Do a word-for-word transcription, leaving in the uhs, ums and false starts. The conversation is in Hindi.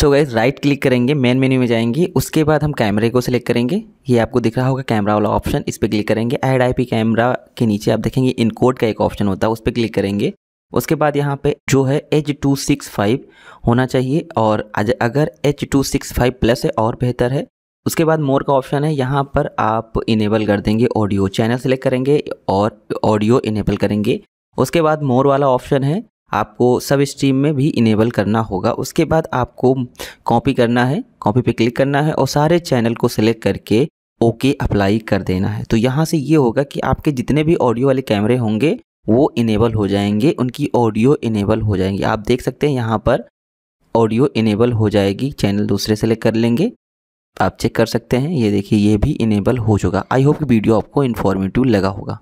सो गाइस राइट क्लिक करेंगे, मेन मेन्यू में जाएंगे, उसके बाद हम कैमरे को सिलेक्ट करेंगे। ये आपको दिख रहा होगा कैमरा वाला ऑप्शन, इस पर क्लिक करेंगे। ऐड आईपी कैमरा के नीचे आप देखेंगे इनकोड का एक ऑप्शन होता है, उस पर क्लिक करेंगे। उसके बाद यहाँ पे जो है एच टू सिक्सटी फाइव होना चाहिए, और अगर H two sixty five plus है और बेहतर है। उसके बाद मोर का ऑप्शन है, यहाँ पर आप इनेबल कर देंगे, ऑडियो चैनल सेलेक्ट करेंगे और ऑडियो इनेबल करेंगे। उसके बाद मोर वाला ऑप्शन है, आपको सब स्ट्रीम में भी इनेबल करना होगा। उसके बाद आपको कॉपी करना है, कॉपी पे क्लिक करना है और सारे चैनल को सिलेक्ट करके ओके अप्लाई कर देना है। तो यहाँ से ये होगा कि आपके जितने भी ऑडियो वाले कैमरे होंगे वो इनेबल हो जाएंगे, उनकी ऑडियो इनेबल हो जाएंगी। आप देख सकते हैं यहाँ पर ऑडियो इनेबल हो जाएगी, चैनल दूसरे सेलेक्ट कर लेंगे, आप चेक कर सकते हैं। ये देखिए ये भी इनेबल हो चुका। आई होप वीडियो आपको इन्फॉर्मेटिव लगा होगा।